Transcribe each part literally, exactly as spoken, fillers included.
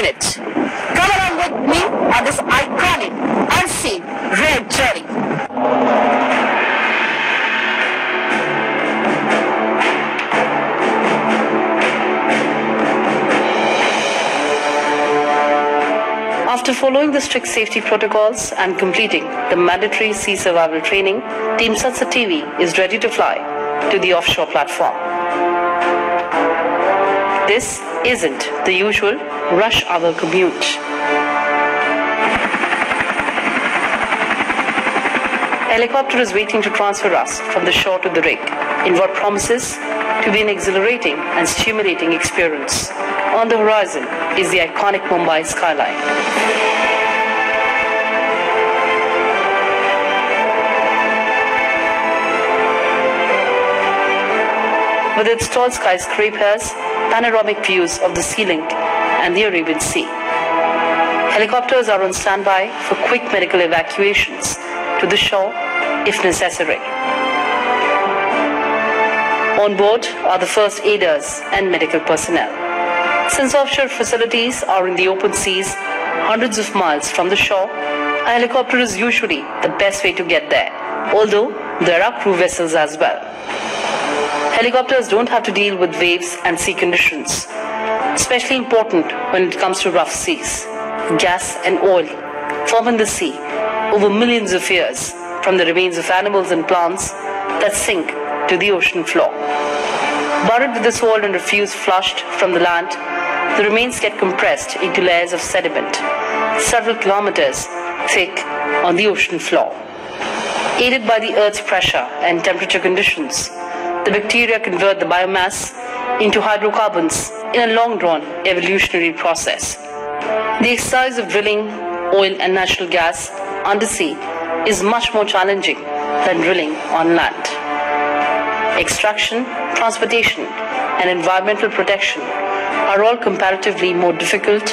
units. Come along with me on this iconic, unseen rail journey. After following the strict safety protocols and completing the mandatory sea survival training, Team Satsa T V is ready to fly to the offshore platform. This isn't the usual rush hour commute. A helicopter is waiting to transfer us from the shore to the rig in what promises to be an exhilarating and stimulating experience. On the horizon is the iconic Mumbai skyline. With its tall skyscrapers, panoramic views of the sea link and the Arabian Sea. Helicopters are on standby for quick medical evacuations to the shore if necessary. On board are the first aiders and medical personnel. Since offshore facilities are in the open seas, hundreds of miles from the shore, a helicopter is usually the best way to get there, although there are crew vessels as well. Helicopters don't have to deal with waves and sea conditions, especially important when it comes to rough seas. Gas and oil form in the sea over millions of years from the remains of animals and plants that sink to the ocean floor. Buried with this oil and refuse flushed from the land, the remains get compressed into layers of sediment, several kilometers thick on the ocean floor. Aided by the Earth's pressure and temperature conditions, the bacteria convert the biomass into hydrocarbons in a long-drawn evolutionary process. The exercise of drilling oil and natural gas undersea is much more challenging than drilling on land. Extraction, transportation, and environmental protection are all comparatively more difficult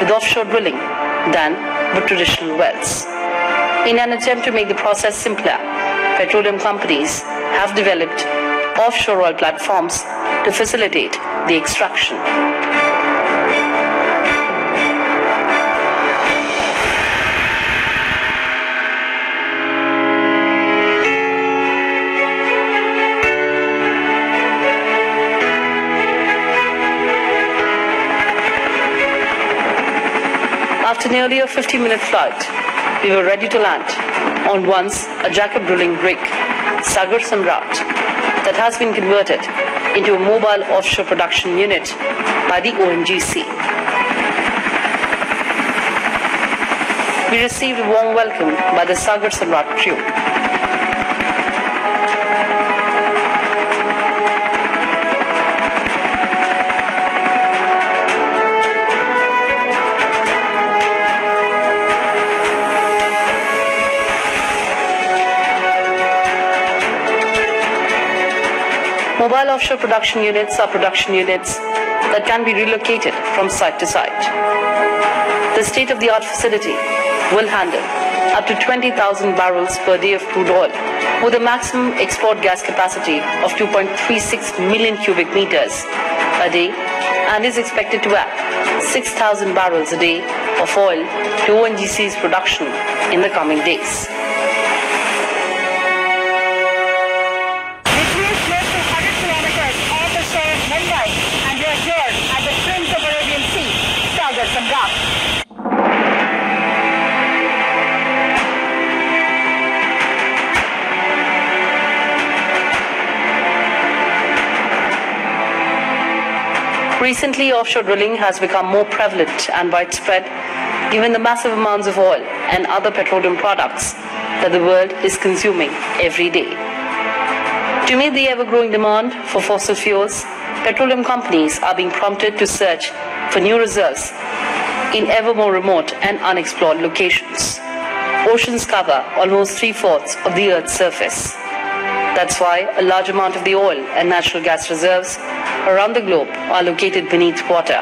with offshore drilling than with traditional wells. In an attempt to make the process simpler, petroleum companies have developed offshore oil platforms to facilitate the extraction. After nearly a fifty minute flight, we were ready to land on once a jack-up drilling rig, Sagar Samrat, that has been converted into a mobile offshore production unit by the O N G C. We received a warm welcome by the Sagar Samrat crew. Mobile offshore production units are production units that can be relocated from site to site. The state-of-the-art facility will handle up to twenty thousand barrels per day of crude oil with a maximum export gas capacity of two point three six million cubic meters a day and is expected to add six thousand barrels a day of oil to O N G C's production in the coming days. Recently, offshore drilling has become more prevalent and widespread given the massive amounts of oil and other petroleum products that the world is consuming every day. To meet the ever-growing demand for fossil fuels, petroleum companies are being prompted to search for new reserves in ever more remote and unexplored locations. Oceans cover almost three-fourths of the Earth's surface. That's why a large amount of the oil and natural gas reserves around the globe are located beneath water.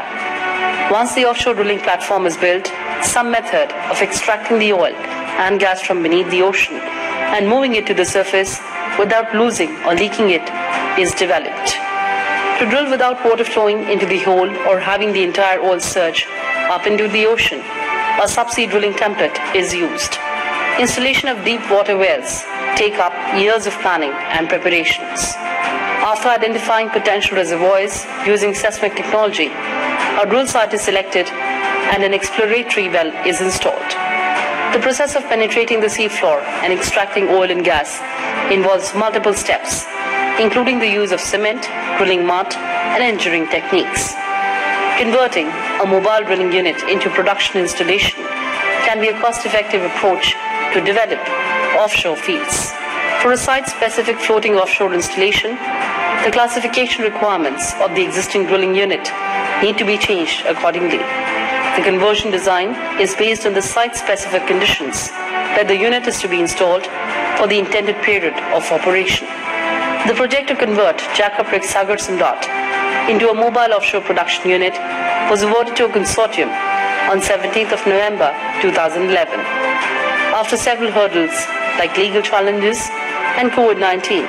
Once the offshore drilling platform is built, some method of extracting the oil and gas from beneath the ocean and moving it to the surface without losing or leaking it is developed. To drill without water flowing into the hole or having the entire oil surge up into the ocean, a subsea drilling template is used. Installation of deep water wells take up years of planning and preparations. After identifying potential reservoirs using seismic technology, a drill site is selected and an exploratory well is installed. The process of penetrating the seafloor and extracting oil and gas involves multiple steps, including the use of cement, drilling mud, and engineering techniques. Converting a mobile drilling unit into production installation can be a cost-effective approach to develop offshore fields. For a site-specific floating offshore installation, the classification requirements of the existing drilling unit need to be changed accordingly. The conversion design is based on the site-specific conditions that the unit is to be installed for the intended period of operation. The project to convert jackup rig Sagar Samrat into a mobile offshore production unit was awarded to a consortium on seventeenth of November two thousand eleven. After several hurdles like legal challenges and COVID nineteen,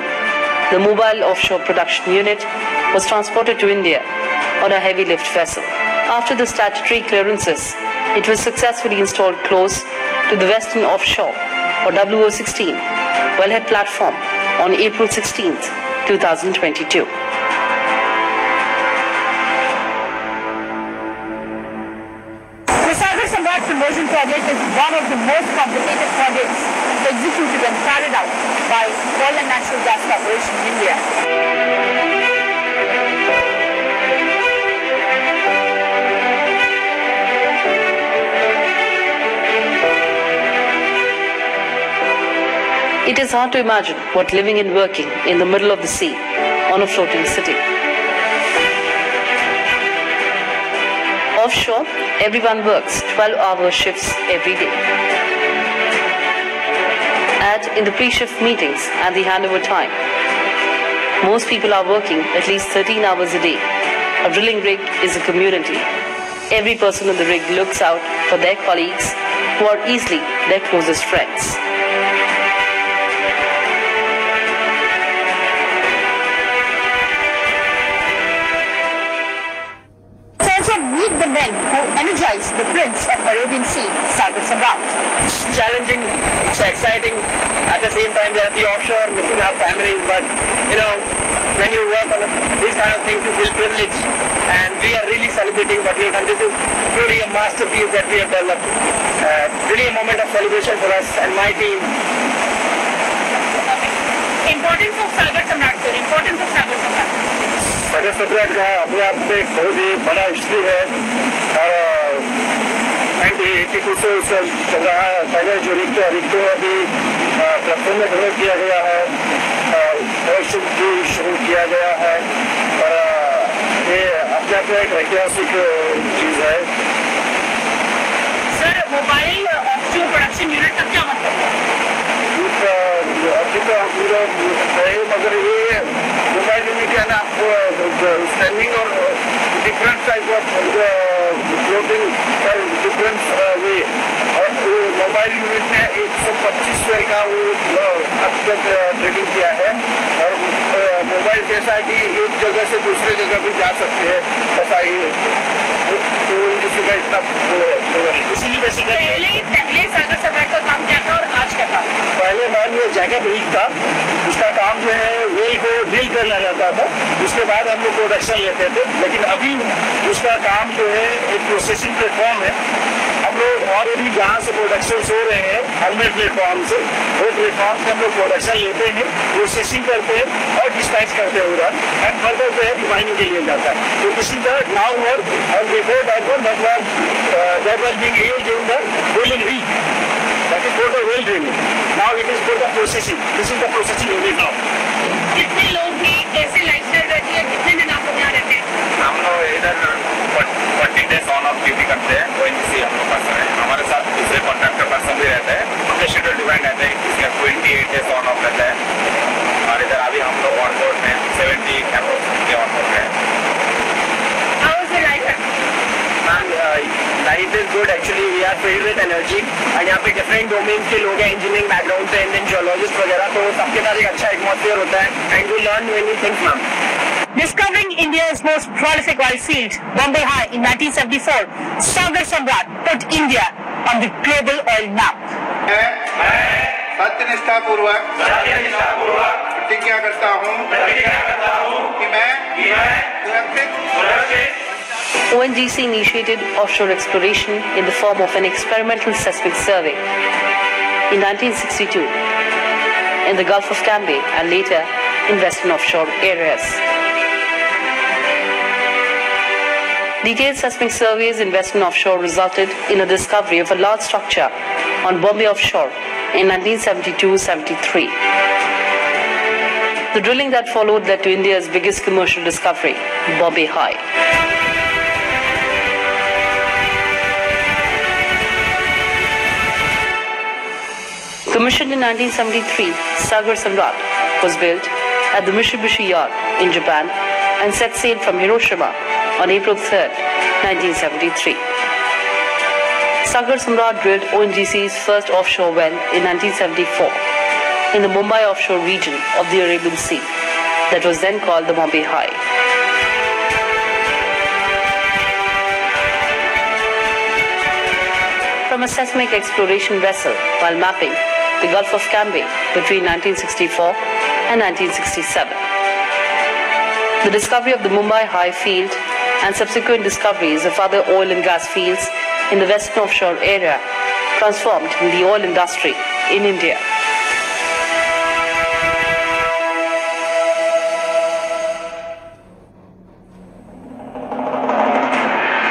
the mobile offshore production unit was transported to India on a heavy lift vessel. After the statutory clearances, it was successfully installed close to the Western Offshore or W O sixteen wellhead platform on April sixteenth, two thousand twenty-two. The Sagar Samrat conversion project is one of the most complicated projects executed and carried out by Oil and Natural Gas Corporation in India. It is hard to imagine what living and working in the middle of the sea on a floating city. Offshore, everyone works twelve-hour shifts every day. And in the pre-shift meetings and the handover time, most people are working at least thirteen hours a day. A drilling rig is a community. Every person on the rig looks out for their colleagues who are easily their closest friends. The prince of Arabian Sea, Sagar Samrat. It's challenging, it's exciting. At the same time, they're at the offshore, missing our families. But, you know, when you work on this kind of thing, you feel privileged. And we are really celebrating what we have done. This is truly a masterpiece that we have developed. Uh, really a moment of celebration for us and my team. Importance of Sagar Samrat, sir. Importance of Sagar Samrat. Sagar Samrat का अपने आप में एक बहुत ही बड़ा history है और nineteen eighty two से इसे चल रहा है पहले जो रिक्टो रिक्टो अभी प्लेटफॉर्म में डेवलप किया गया है वर्कशॉप भी शुरू किया गया है और ये अपने आप में एक ऐतिहासिक चीज़ है। Sir mobile option production unit का क्या मतलब है? अभी तो हम लोग मगर ये मोबाइल यूनिट क्या ना आपको स्टैंडिंग और डिफरेंट टाइप ऑफ floating पर different way और वो mobile unit ने एक सौ पच्चीस वेल का वो अब तक trading किया है और mobile जैसा कि एक जगह से दूसरे जगह भी जा सकते हैं ऐसा ही तो इसका इतना इसीलिए वैसे पहले पहले सागर सब्जेक्ट का काम क्या था और आज क्या था पहले मान ये जगह ब्रिज था उसका काम जो है वेल को डील करना जाता था उसके बाद हम लोग प्रोडक्शन लेते थे लेकिन अभी उसका काम जो है एक प्रोसेसिंग प्लेटफॉर्म है हम लोग ऑलरेडी जहाँ से प्रोडक्शन हो रहे हैं हंड्रेड प्लेटफॉर्म से वो प्लेटफॉर्म से हम लोग प्रोडक्शन लेते हैं प्रोसेसिंग करते हैं और डिस्पैच करते हुए एंड फर्दर जो है रिफाइनिंग के लिए जाता है तो इसी तरह नाउ वर्क और before that one that was that was being used in the drilling rig that is for the well drilling now it is for the processing this is the processing unit now कितने लोग भी ऐसे lifestyle रहती है कितने दिन आप यहाँ रहते हैं हम लोग इधर forty days on off duty करते हैं ओएनजीसी हम लोग पर्सन है हमारे साथ दूसरे कॉन्ट्रैक्टर पर्सन भी रहते हैं उनके शेड्यूल डिपेंड रहते हैं इसका twenty eight days on off रहता है और इधर अभी हम लोग ऑन बोर्ड में सेवेंटी अप्रोच के ऑन बोर्ड हैं life is good actually we are filled with energy और यहाँ पे डिफरेंट डोमेन के लोग हैं इंजीनियरिंग बैकग्राउंड से एंड जियोलॉजिस्ट वगैरह तो सबके साथ एक अच्छा एटमॉस्फेयर होता है and we learn many things ma'am Discovering India's most prolific oil field, Bombay High, in nineteen seventy-four, Sagar Samrat put India on the global oil map. O N G C initiated offshore exploration in the form of an experimental seismic survey in nineteen sixty-two in the Gulf of Cambay and later in western offshore areas. Detailed seismic surveys in western offshore resulted in a discovery of a large structure on Bombay offshore in nineteen seventy-two seventy-three. The drilling that followed led to India's biggest commercial discovery, Bombay High. Commissioned in nineteen seventy-three, Sagar Samrat was built at the Mitsubishi Yard in Japan and set sail from Hiroshima on April third nineteen seventy-three. Sagar Samrat drilled O N G C's first offshore well in nineteen seventy-four in the Mumbai offshore region of the Arabian Sea that was then called the Bombay High. From a seismic exploration vessel while mapping the Gulf of Cambay between nineteen sixty-four and nineteen sixty-seven. The discovery of the Mumbai High field and subsequent discoveries of other oil and gas fields in the western offshore area transformed the oil industry in India.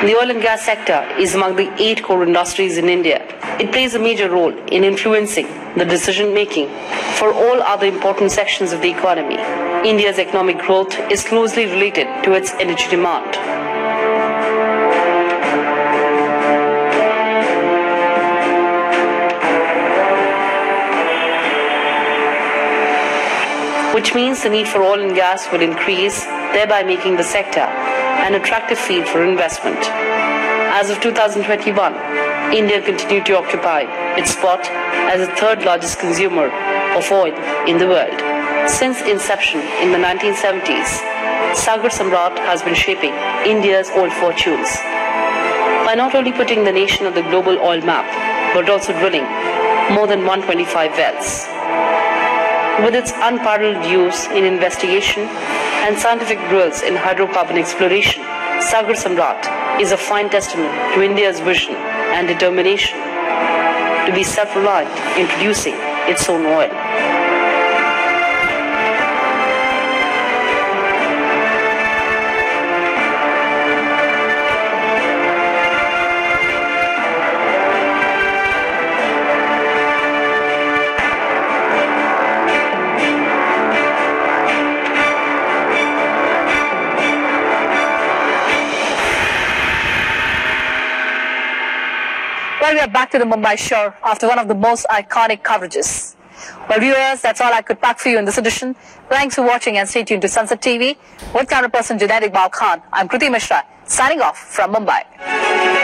The oil and gas sector is among the eight core industries in India. It plays a major role in influencing the decision-making for all other important sections of the economy. India's economic growth is closely related to its energy demand. Which means the need for oil and gas will increase, thereby making the sector an attractive field for investment. As of two thousand twenty-one, India continued to occupy its spot as the third largest consumer of oil in the world. Since inception in the nineteen seventies, Sagar Samrat has been shaping India's oil fortunes by not only putting the nation on the global oil map, but also drilling more than one hundred twenty-five wells. With its unparalleled use in investigation and scientific drills in hydrocarbon exploration, Sagar Samrat is a fine testament to India's vision and determination to be self-reliant in producing its own oil. We are back to the Mumbai shore after one of the most iconic coverages. Well, viewers, that's all I could pack for you in this edition. Thanks for watching and stay tuned to Sunset T V. With camera person Baal Khan, I'm Kriti Mishra, signing off from Mumbai.